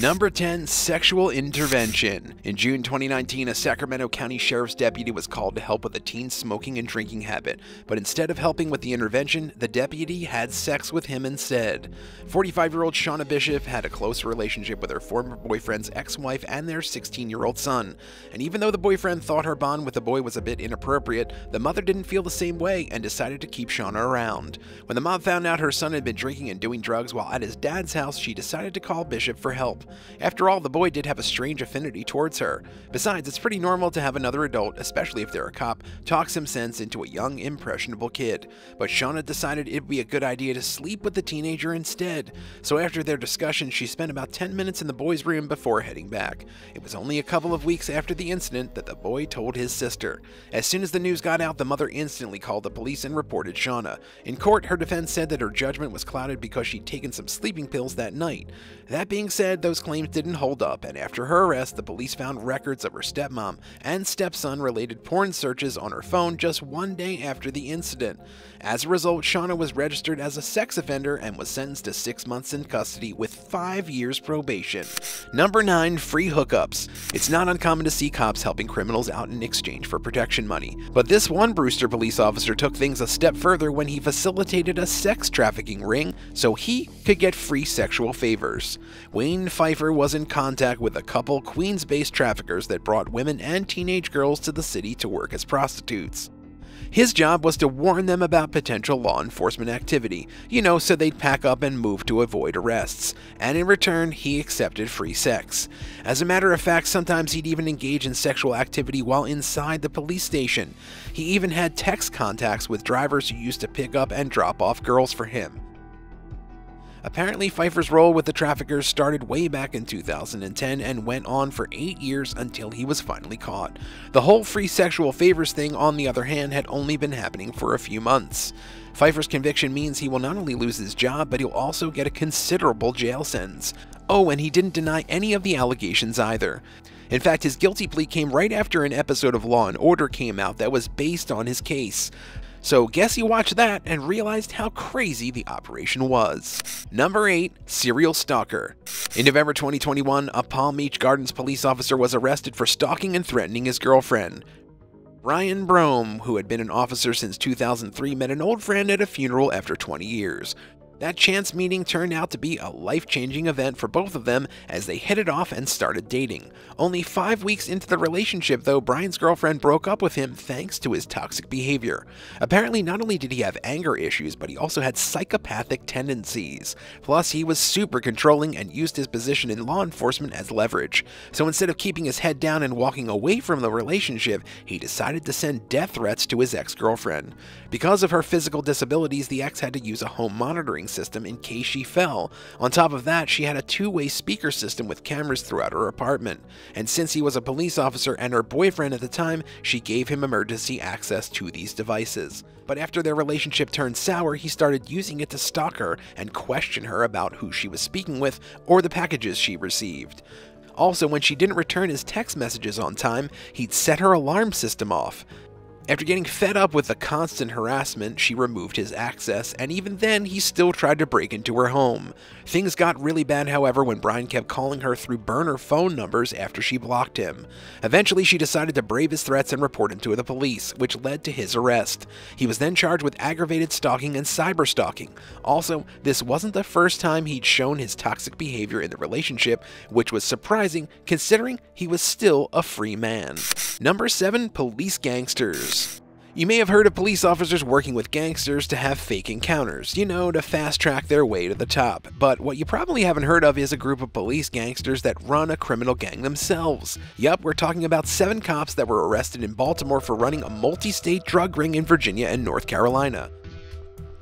Number 10, sexual intervention. In June 2019, a Sacramento County Sheriff's deputy was called to help with a teen's smoking and drinking habit, but instead of helping with the intervention, the deputy had sex with him instead. 45-year-old Shauna Bishop had a close relationship with her former boyfriend's ex-wife and their 16-year-old son, and even though the boyfriend thought her bond with the boy was a bit inappropriate, the mother didn't feel the same way and decided to keep Shauna around. When the mom found out her son had been drinking and doing drugs while at his dad's house, she decided to call Bishop for help. After all, the boy did have a strange affinity towards her. Besides, it's pretty normal to have another adult, especially if they're a cop, talk some sense into a young, impressionable kid. But Shauna decided it'd be a good idea to sleep with the teenager instead. So after their discussion, she spent about 10 minutes in the boy's room before heading back. It was only a couple of weeks after the incident that the boy told his sister. As soon as the news got out, the mother instantly called the police and reported Shauna. In court, her defense said that her judgment was clouded because she'd taken some sleeping pills that night. That being said, those claims didn't hold up, and after her arrest, the police found records of her stepmom and stepson-related porn searches on her phone just one day after the incident. As a result, Shauna was registered as a sex offender and was sentenced to 6 months in custody with 5 years probation. Number 9, free hookups. It's not uncommon to see cops helping criminals out in exchange for protection money, but this one Brewster police officer took things a step further when he facilitated a sex trafficking ring so he could get free sexual favors. Wayne Pfeiffer was in contact with a couple Queens-based traffickers that brought women and teenage girls to the city to work as prostitutes. His job was to warn them about potential law enforcement activity, so they'd pack up and move to avoid arrests, and in return, he accepted free sex. As a matter of fact, sometimes he'd even engage in sexual activity while inside the police station. He even had text contacts with drivers who used to pick up and drop off girls for him. Apparently, Pfeiffer's role with the traffickers started way back in 2010 and went on for 8 years until he was finally caught. The whole free sexual favors thing, on the other hand, had only been happening for a few months. Pfeiffer's conviction means he will not only lose his job, but he'll also get a considerable jail sentence. Oh, and he didn't deny any of the allegations either. In fact, his guilty plea came right after an episode of Law & Order came out that was based on his case. So guess you watched that and realized how crazy the operation was. Number 8, serial stalker. In November 2021, a Palm Beach Gardens police officer was arrested for stalking and threatening his girlfriend. Ryan Brougham, who had been an officer since 2003, met an old friend at a funeral after 20 years. That chance meeting turned out to be a life-changing event for both of them as they hit it off and started dating. Only 5 weeks into the relationship, though, Brian's girlfriend broke up with him thanks to his toxic behavior. Apparently, not only did he have anger issues, but he also had psychopathic tendencies. Plus, he was super controlling and used his position in law enforcement as leverage. So instead of keeping his head down and walking away from the relationship, he decided to send death threats to his ex-girlfriend. Because of her physical disabilities, the ex had to use a home monitoring system in case she fell. On top of that, she had a two-way speaker system with cameras throughout her apartment. And since he was a police officer and her boyfriend at the time, she gave him emergency access to these devices. But after their relationship turned sour, he started using it to stalk her and question her about who she was speaking with or the packages she received. Also, when she didn't return his text messages on time, he'd set her alarm system off. After getting fed up with the constant harassment, she removed his access, and even then, he still tried to break into her home. Things got really bad, however, when Brian kept calling her through burner phone numbers after she blocked him. Eventually, she decided to brave his threats and report him to the police, which led to his arrest. He was then charged with aggravated stalking and cyberstalking. Also, this wasn't the first time he'd shown his toxic behavior in the relationship, which was surprising considering he was still a free man. Number 7, police gangsters. You may have heard of police officers working with gangsters to have fake encounters, to fast-track their way to the top. But what you probably haven't heard of is a group of police gangsters that run a criminal gang themselves. Yup, we're talking about 7 cops that were arrested in Baltimore for running a multi-state drug ring in Virginia and North Carolina.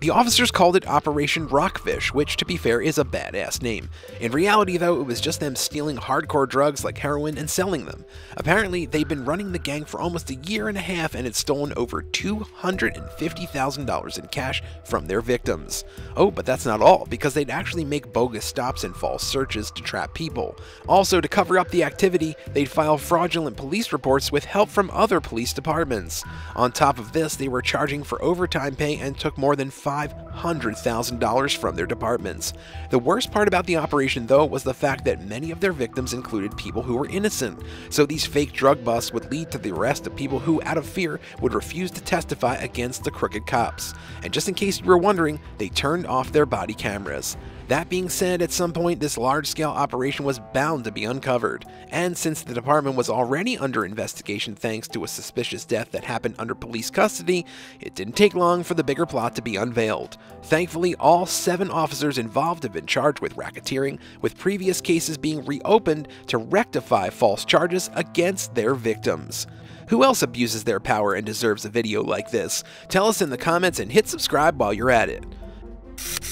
The officers called it Operation Rockfish, which, to be fair, is a badass name. In reality, though, it was just them stealing hardcore drugs like heroin and selling them. Apparently, they've been running the gang for almost a year and a half and had stolen over $250,000 in cash from their victims. Oh, but that's not all, because they'd actually make bogus stops and false searches to trap people. Also, to cover up the activity, they'd file fraudulent police reports with help from other police departments. On top of this, they were charging for overtime pay and took more than $500,000 from their departments. The worst part about the operation, though, was the fact that many of their victims included people who were innocent, so these fake drug busts would lead to the arrest of people who, out of fear, would refuse to testify against the crooked cops. And just in case you were wondering, they turned off their body cameras. That being said, at some point, this large-scale operation was bound to be uncovered, and since the department was already under investigation thanks to a suspicious death that happened under police custody, it didn't take long for the bigger plot to be unveiled. Thankfully, all 7 officers involved have been charged with racketeering, with previous cases being reopened to rectify false charges against their victims. Who else abuses their power and deserves a video like this? Tell us in the comments and hit subscribe while you're at it.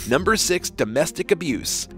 Number 6. Domestic abuse.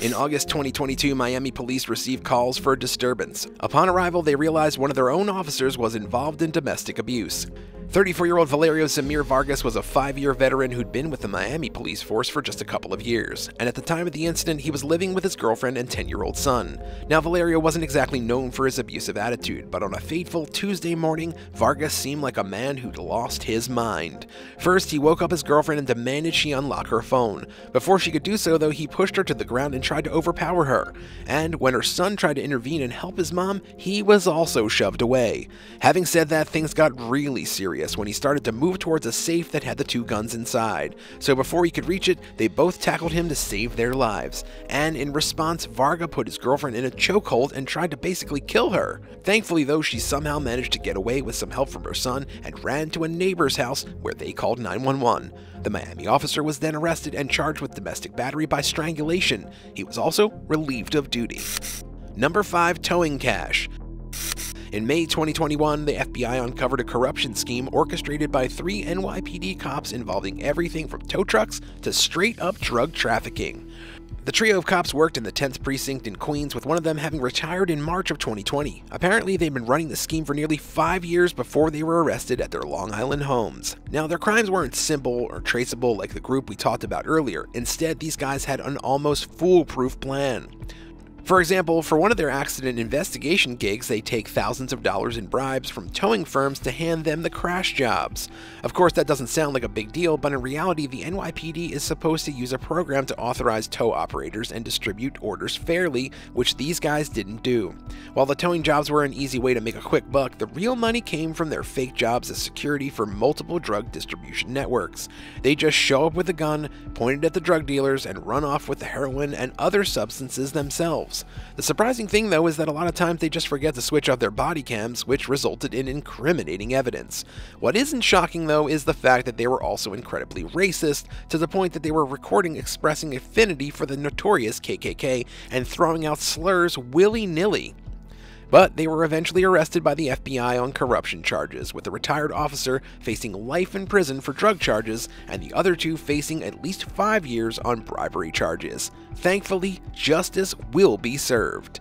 In August 2022, Miami police received calls for a disturbance. Upon arrival, they realized one of their own officers was involved in domestic abuse. 34-year-old Valerio Zamir Vargas was a 5-year veteran who'd been with the Miami police force for just a couple of years, and at the time of the incident, he was living with his girlfriend and 10-year-old son. Now, Valerio wasn't exactly known for his abusive attitude, but on a fateful Tuesday morning, Vargas seemed like a man who'd lost his mind. First, he woke up his girlfriend and demanded she unlock her phone. Before she could do so, though, he pushed her to the ground and tried to overpower her, and when her son tried to intervene and help his mom, he was also shoved away. Having said that, things got really serious when he started to move towards a safe that had the 2 guns inside. So before he could reach it, they both tackled him to save their lives. And in response, Varga put his girlfriend in a chokehold and tried to basically kill her. Thankfully though, she somehow managed to get away with some help from her son and ran to a neighbor's house where they called 911. The Miami officer was then arrested and charged with domestic battery by strangulation. He was also relieved of duty. Number 5. Towing cash. In May 2021, the FBI uncovered a corruption scheme orchestrated by 3 NYPD cops involving everything from tow trucks to straight-up drug trafficking. The trio of cops worked in the 10th precinct in Queens, with one of them having retired in March of 2020. Apparently, they'd been running the scheme for nearly 5 years before they were arrested at their Long Island homes. Now, their crimes weren't simple or traceable like the group we talked about earlier. Instead, these guys had an almost foolproof plan. For example, for one of their accident investigation gigs, they take thousands of dollars in bribes from towing firms to hand them the crash jobs. Of course, that doesn't sound like a big deal, but in reality, the NYPD is supposed to use a program to authorize tow operators and distribute orders fairly, which these guys didn't do. While the towing jobs were an easy way to make a quick buck, the real money came from their fake jobs as security for multiple drug distribution networks. They just show up with a gun, point it at the drug dealers, and run off with the heroin and other substances themselves. The surprising thing, though, is that a lot of times they just forget to switch off their body cams, which resulted in incriminating evidence. What isn't shocking, though, is the fact that they were also incredibly racist, to the point that they were recording expressing affinity for the notorious KKK and throwing out slurs willy-nilly. But they were eventually arrested by the FBI on corruption charges, with the retired officer facing life in prison for drug charges and the other 2 facing at least 5 years on bribery charges. Thankfully, justice will be served.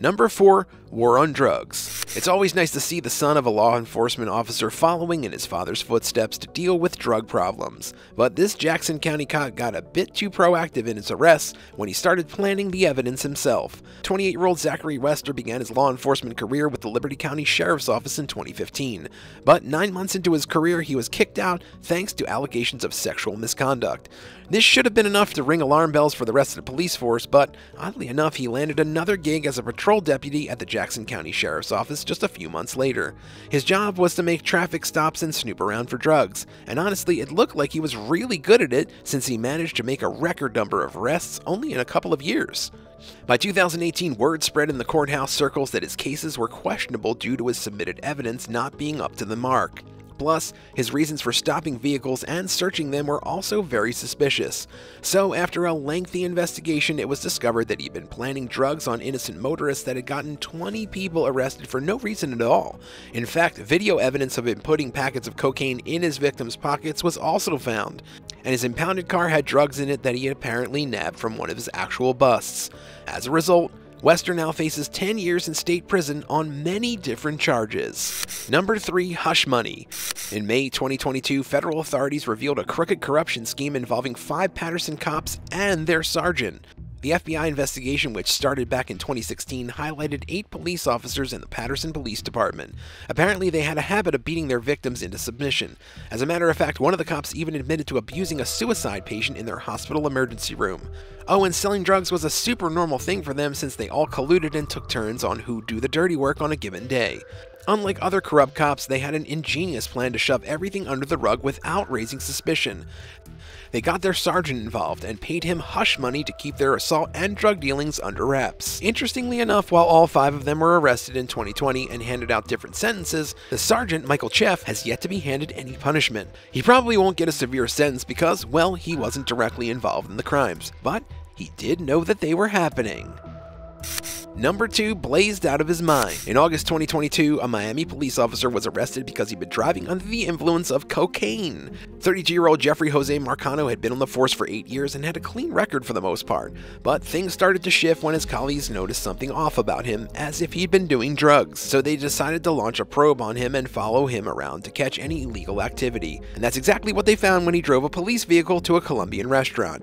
Number 4. War on drugs. It's always nice to see the son of a law enforcement officer following in his father's footsteps to deal with drug problems, but this Jackson County cop got a bit too proactive in his arrests when he started planning the evidence himself. 28-year-old Zachary Wester began his law enforcement career with the Liberty County Sheriff's Office in 2015, but 9 months into his career he was kicked out thanks to allegations of sexual misconduct. This should have been enough to ring alarm bells for the rest of the police force, but oddly enough he landed another gig as a patrol deputy at the Jackson County Sheriff's Office just a few months later. His job was to make traffic stops and snoop around for drugs, and honestly it looked like he was really good at it since he managed to make a record number of arrests only in a couple of years. By 2018, word spread in the courthouse circles that his cases were questionable due to his submitted evidence not being up to the mark. Plus, his reasons for stopping vehicles and searching them were also very suspicious. So, after a lengthy investigation, it was discovered that he'd been planning drugs on innocent motorists that had gotten 20 people arrested for no reason at all. In fact, video evidence of him putting packets of cocaine in his victims' pockets was also found, and his impounded car had drugs in it that he had apparently nabbed from one of his actual busts. As a result, Wester now faces 10 years in state prison on many different charges. Number 3. Hush money. In May 2022, federal authorities revealed a crooked corruption scheme involving 5 Patterson cops and their sergeant. The FBI investigation, which started back in 2016, highlighted 8 police officers in the Patterson Police Department. Apparently, they had a habit of beating their victims into submission. As a matter of fact, one of the cops even admitted to abusing a suicide patient in their hospital emergency room. Oh, and selling drugs was a super normal thing for them since they all colluded and took turns on who do the dirty work on a given day. Unlike other corrupt cops, they had an ingenious plan to shove everything under the rug without raising suspicion. They got their sergeant involved and paid him hush money to keep their assault and drug dealings under wraps. Interestingly enough, while all 5 of them were arrested in 2020 and handed out different sentences, the sergeant, Michael Cheff, has yet to be handed any punishment. He probably won't get a severe sentence because, well, he wasn't directly involved in the crimes, but he did know that they were happening. Number 2, blazed out of his mind. In August 2022, a Miami police officer was arrested because he'd been driving under the influence of cocaine. 32-year-old Jeffrey Jose Marcano had been on the force for 8 years and had a clean record for the most part, but things started to shift when his colleagues noticed something off about him, as if he'd been doing drugs. So they decided to launch a probe on him and follow him around to catch any illegal activity. And that's exactly what they found when he drove a police vehicle to a Colombian restaurant.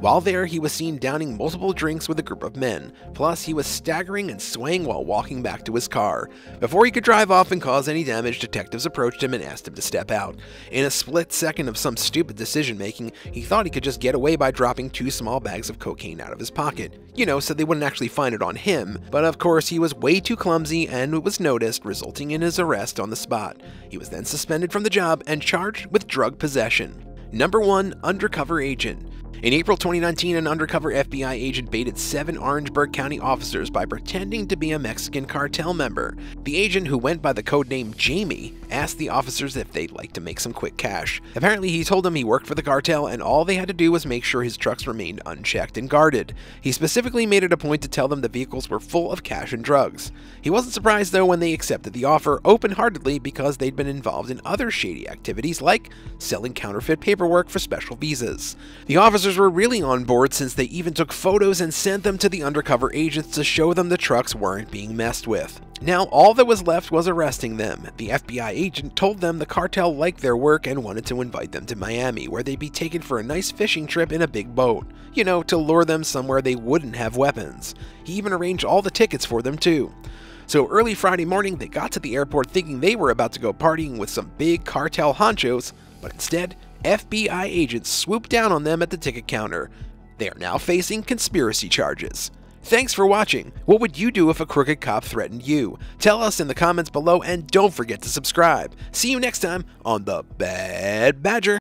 While there, he was seen downing multiple drinks with a group of men, plus he was staggering and swaying while walking back to his car. Before he could drive off and cause any damage, detectives approached him and asked him to step out. In a split second of some stupid decision-making, he thought he could just get away by dropping 2 small bags of cocaine out of his pocket, you know, so they wouldn't actually find it on him, but of course he was way too clumsy and it was noticed, resulting in his arrest on the spot. He was then suspended from the job and charged with drug possession. Number 1, undercover agent. In April 2019, an undercover FBI agent baited 7 Orangeburg County officers by pretending to be a Mexican cartel member. The agent, who went by the codename Jamie, asked the officers if they'd like to make some quick cash. Apparently, he told them he worked for the cartel and all they had to do was make sure his trucks remained unchecked and guarded. He specifically made it a point to tell them the vehicles were full of cash and drugs. He wasn't surprised, though, when they accepted the offer open-heartedly because they'd been involved in other shady activities like selling counterfeit paperwork for special visas. The officers were really on board since they even took photos and sent them to the undercover agents to show them the trucks weren't being messed with. Now, all that was left was arresting them. The FBI agent told them the cartel liked their work and wanted to invite them to Miami, where they'd be taken for a nice fishing trip in a big boat, you know, to lure them somewhere they wouldn't have weapons. He even arranged all the tickets for them too. So early Friday morning, they got to the airport thinking they were about to go partying with some big cartel honchos, but instead, FBI agents swooped down on them at the ticket counter. They are now facing conspiracy charges. Thanks for watching. What would you do if a crooked cop threatened you? Tell us in the comments below and don't forget to subscribe. See you next time on the Bad Badger.